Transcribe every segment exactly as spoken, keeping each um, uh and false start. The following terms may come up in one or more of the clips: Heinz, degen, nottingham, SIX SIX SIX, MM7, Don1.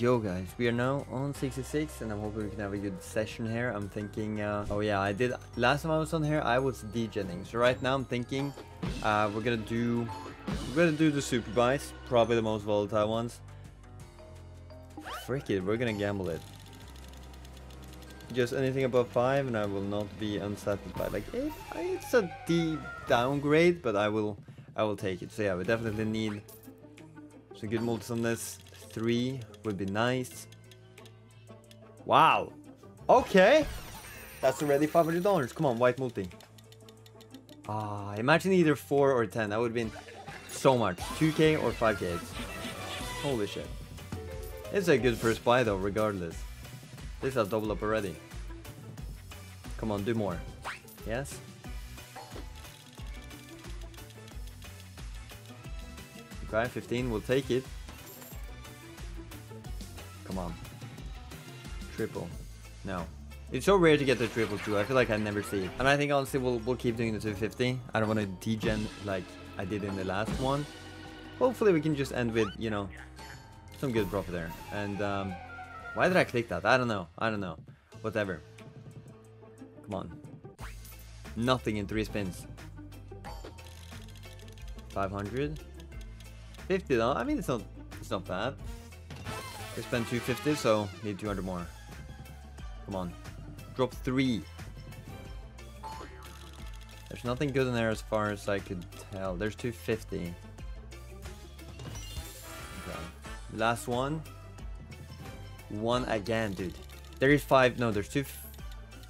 Yo guys, we are now on six six six and I'm hoping we can have a good session here. I'm thinking, uh, oh yeah, I did, last time I was on here, I was degenning. So right now I'm thinking uh, we're gonna do, we're gonna do the super buys, probably the most volatile ones. Frick it, we're gonna gamble it. Just anything above five and I will not be unsatisfied. Like, if it's a deep downgrade, but I will, I will take it. So yeah, we definitely need some good multis on this. Three would be nice. Wow. Okay. That's already five hundred dollars. Come on, white multi. Ah, imagine either four or ten. That would have been so much. two K or five K. Holy shit. It's a good first buy though, regardless. This has doubled up already. Come on, do more. Yes. Okay, fifteen. We'll take it. Come on. Triple. No. It's so rare to get the triple too. I feel like I never see it. And I think honestly we'll, we'll keep doing the two fifty. I don't want to degen like I did in the last one. Hopefully we can just end with, you know, some good profit there. And um, why did I click that? I don't know. I don't know. Whatever. Come on. Nothing in three spins. five hundred. fifty though. I mean, it's not, it's not bad. We spent two fifty, so need two hundred more. Come on. Drop three. There's nothing good in there as far as I could tell. There's two fifty. Okay. Last one. One again, dude. There is five. No, there's two.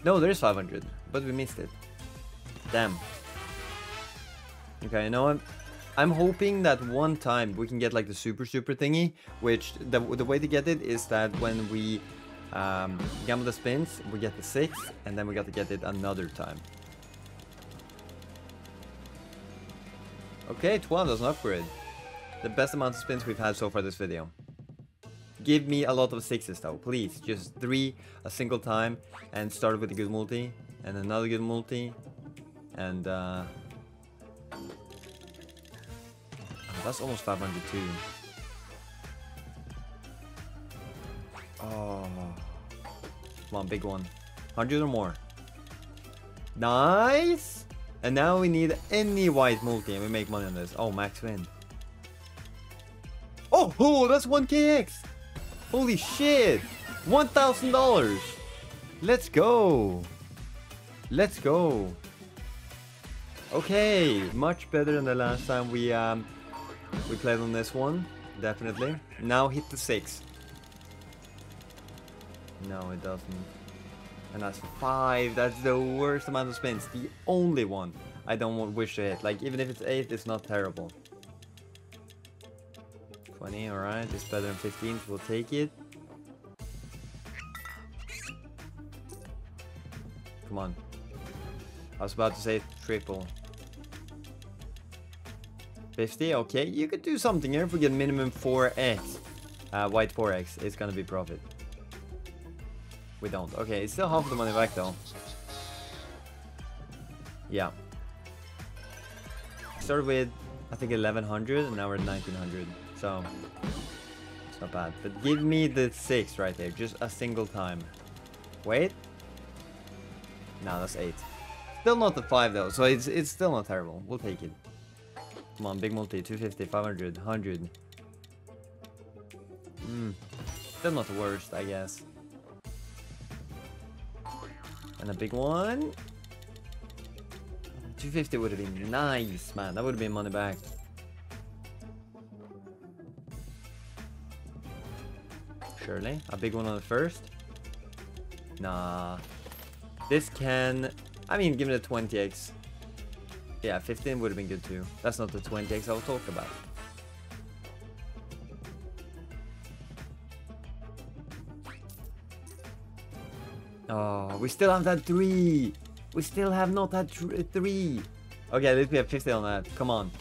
No, there's five hundred. But we missed it. Damn. Okay, you know what? I'm hoping that one time we can get like the super super thingy, which the, the way to get it is that when we um, gamble the spins, we get the six, and then we got to get it another time. Okay, twelve doesn't upgrade. The best amount of spins we've had so far this video. Give me a lot of sixes though, please. Just three a single time, and start with a good multi, and another good multi, and uh... that's almost five hundred too. Oh. Come on, big one. one hundred or more. Nice! And now we need any white multi and we make money on this. Oh, max win. Oh, oh that's one K X! Holy shit! one thousand dollars! Let's go! Let's go! Okay, much better than the last time we... um. We played on this one, definitely. Now hit the six. No, it doesn't. And that's five. That's the worst amount of spins. The only one I don't wish to hit. Like, even if it's eight, it's not terrible. twenty, alright. It's better than fifteen, so we'll take it. Come on. I was about to say triple. fifty, okay, you could do something here if we get minimum four X. Uh, white four X, it's gonna be profit. We don't. Okay, it's still half the money back though. Yeah. Started with, I think, eleven hundred and now we're at nineteen hundred. So, it's not bad. But give me the six right there, just a single time. Wait. No, that's eight. Still not the five though, so it's, it's still not terrible. We'll take it. Come on, big multi, two fifty, five hundred, one hundred. Hmm, still not the worst, I guess. And a big one. two fifty would have been nice, man. That would have been money back. Surely, a big one on the first. Nah. This can, I mean, give it a twenty X. Yeah, fifteen would have been good too. That's not the twenty X I was talking about. Oh, we still haven't had three. We still have not had three. Okay, at least we have fifty on that. Come on.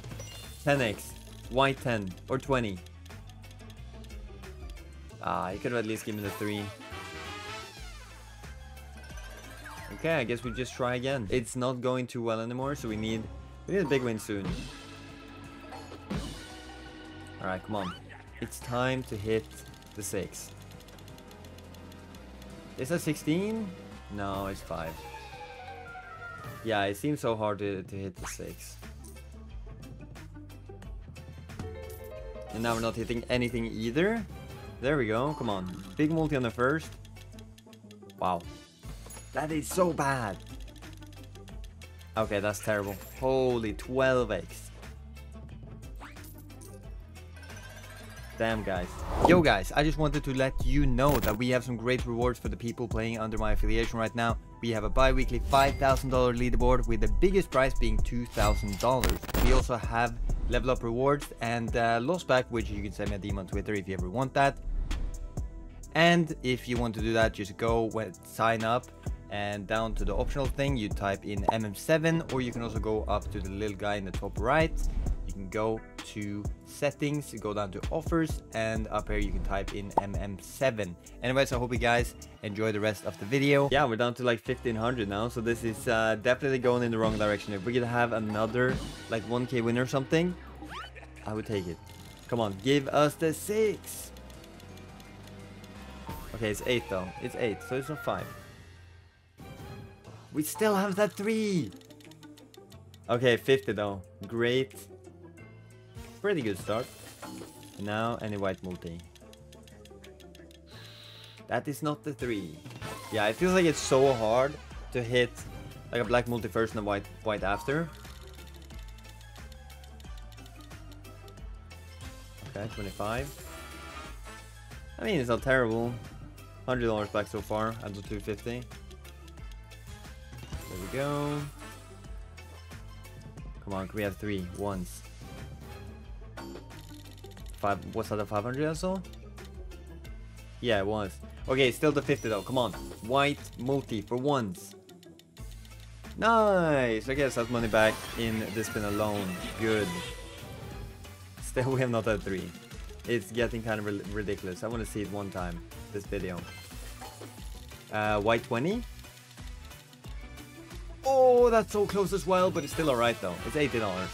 ten X. White ten or twenty. Ah, you could have at least given me the three. Okay, I guess we just try again. It's not going too well anymore, so we need we need a big win soon. Alright, come on. It's time to hit the six. Is that sixteen? No, it's five. Yeah, it seems so hard to, to hit the six. And now we're not hitting anything either. There we go, come on. Big multi on the first. Wow. That is so bad. Okay, that's terrible. Holy twelve X. Damn, guys. Yo, guys, I just wanted to let you know that we have some great rewards for the people playing under my affiliation right now. We have a bi-weekly five thousand dollar leaderboard with the biggest prize being two thousand dollars. We also have level up rewards and uh, lost pack, which you can send me a D M on Twitter if you ever want that. And if you want to do that, just go sign up and down to the optional thing, you type in M M seven, or you can also go up to the little guy in the top right. You can go to settings, go down to offers, and up here you can type in M M seven. Anyways, I hope you guys enjoy the rest of the video. Yeah, we're down to like fifteen hundred now, so this is uh, definitely going in the wrong direction. If we could have another like one K win or something, I would take it. Come on, give us the six. Okay, it's eight though. It's eight, so it's not five. We still have that three. Okay, fifty though. Great. Pretty good start. Now any white multi. That is not the three. Yeah, it feels like it's so hard to hit like a black multi first and a white white after. Okay, twenty-five. I mean, it's not terrible. one hundred dollars back so far. Up to two hundred fifty dollars. There we go. Come on, can we have three ones? Five, what's that, five hundred or so? Yeah, it was. Okay, still the fifty though, come on. White multi for once. Nice! I guess that's money back in this spin alone. Good. Still, we have not had three. It's getting kind of ridiculous. I want to see it one time, this video. Uh, white twenty. Oh, that's so close as well, but it's still alright though. It's eighty dollars.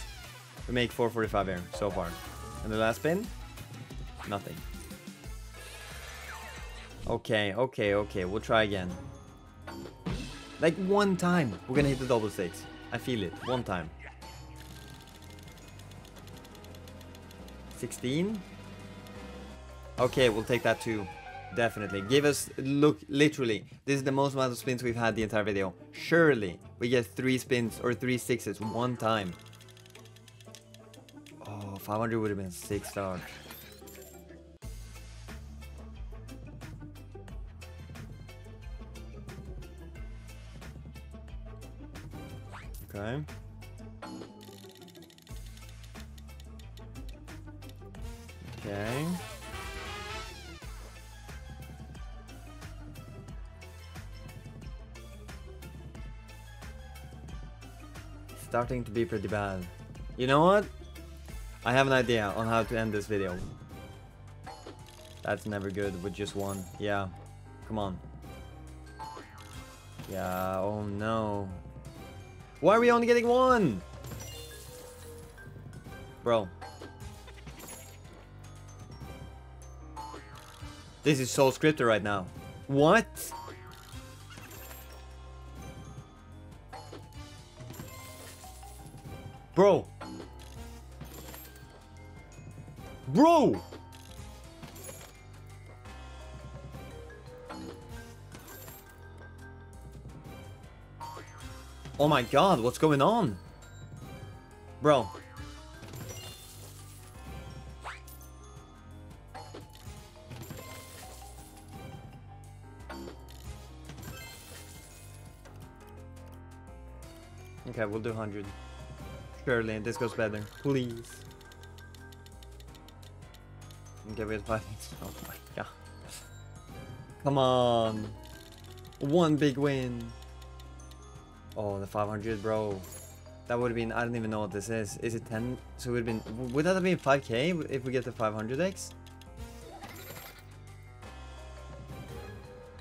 We make four forty-five here so far. And the last spin? Nothing. Okay, okay, okay. We'll try again. Like one time. We're gonna hit the double six. I feel it. One time. sixteen. Okay, we'll take that too. Definitely. Give us, look, literally. This is the most amount of spins we've had the entire video. Surely we get three spins or three sixes one time. five hundred would have been six stars. Okay. Okay. Starting to be pretty bad. You know what? I have an idea on how to end this video. That's never good with just one. Yeah. Come on. Yeah. Oh no. Why are we only getting one? Bro. This is so scripted right now. What? Bro. Bro! Oh my god, what's going on? Bro. Okay, we'll do one hundred. Surely, this goes better. Please. Okay, we had five things. Oh my god. Come on. One big win. Oh, the five hundred, bro. That would have been, I don't even know what this is. Is it ten? So it would have been, would that have been five K if we get the five hundred X?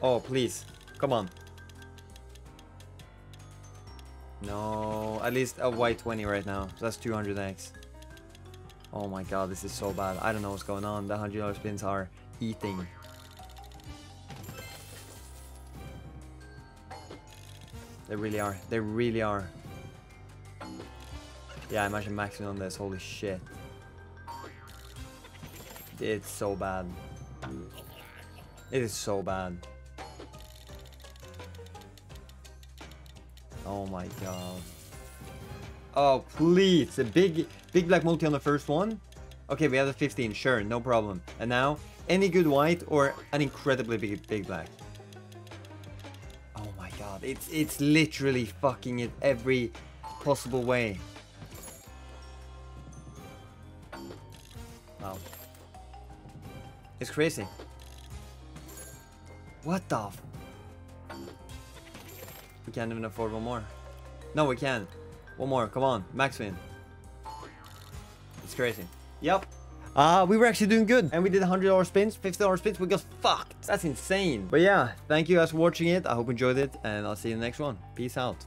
Oh, please. Come on. No, at least a white twenty right now. So that's two hundred X. Oh my god, this is so bad. I don't know what's going on. The one hundred dollar spins are eating. They really are. They really are. Yeah, imagine maxing on this. Holy shit. It's so bad. It is so bad. Oh my god. Oh, please. A big, big black multi on the first one. Okay, we have a fifteen. Sure, no problem. And now, any good white or an incredibly big, big black. Oh my god. It's, it's literally fucking it every possible way. Wow. It's crazy. What the f- We can't even afford one more. No, we can. One more, come on. Max win. It's crazy. Yep. Uh, we were actually doing good. And we did one hundred dollar spins, fifty dollar spins. We got fucked. That's insane. But yeah, thank you guys for watching it. I hope you enjoyed it. And I'll see you in the next one. Peace out.